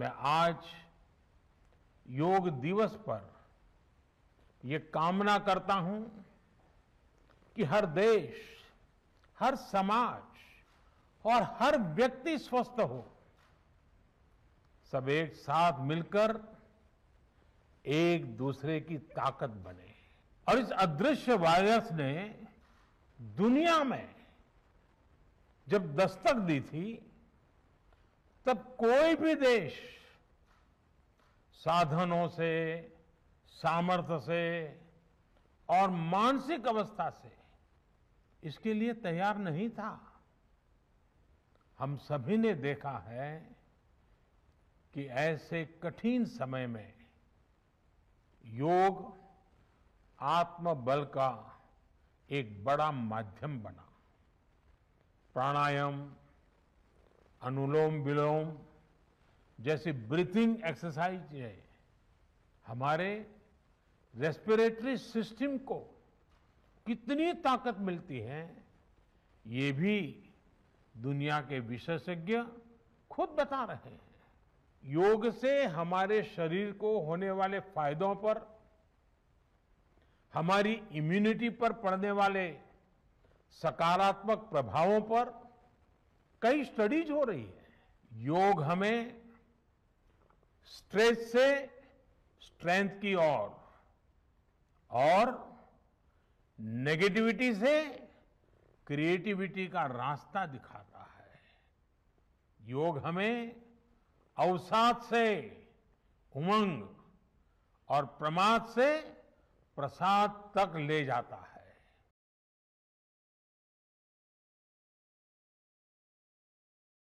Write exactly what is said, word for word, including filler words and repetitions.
मैं आज योग दिवस पर ये कामना करता हूं कि हर देश, हर समाज और हर व्यक्ति स्वस्थ हो। सब एक साथ मिलकर एक दूसरे की ताकत बने। और इस अदृश्य वायरस ने दुनिया में जब दस्तक दी थी, तब कोई भी देश साधनों से, सामर्थ्य से और मानसिक अवस्था से इसके लिए तैयार नहीं था। हम सभी ने देखा है कि ऐसे कठिन समय में योग आत्मबल का एक बड़ा माध्यम बना। प्राणायाम, अनुलोम विलोम जैसी ब्रीथिंग एक्सरसाइज है हमारे रेस्पिरेटरी सिस्टम को कितनी ताकत मिलती है, ये भी दुनिया के विशेषज्ञ खुद बता रहे हैं। योग से हमारे शरीर को होने वाले फायदों पर, हमारी इम्यूनिटी पर पड़ने वाले सकारात्मक प्रभावों पर कई स्टडीज हो रही है। योग हमें स्ट्रेस से स्ट्रेंथ की ओर और नेगेटिविटी से क्रिएटिविटी का रास्ता दिखाता है। योग हमें अवसाद से उमंग और प्रमाद से प्रसाद तक ले जाता है।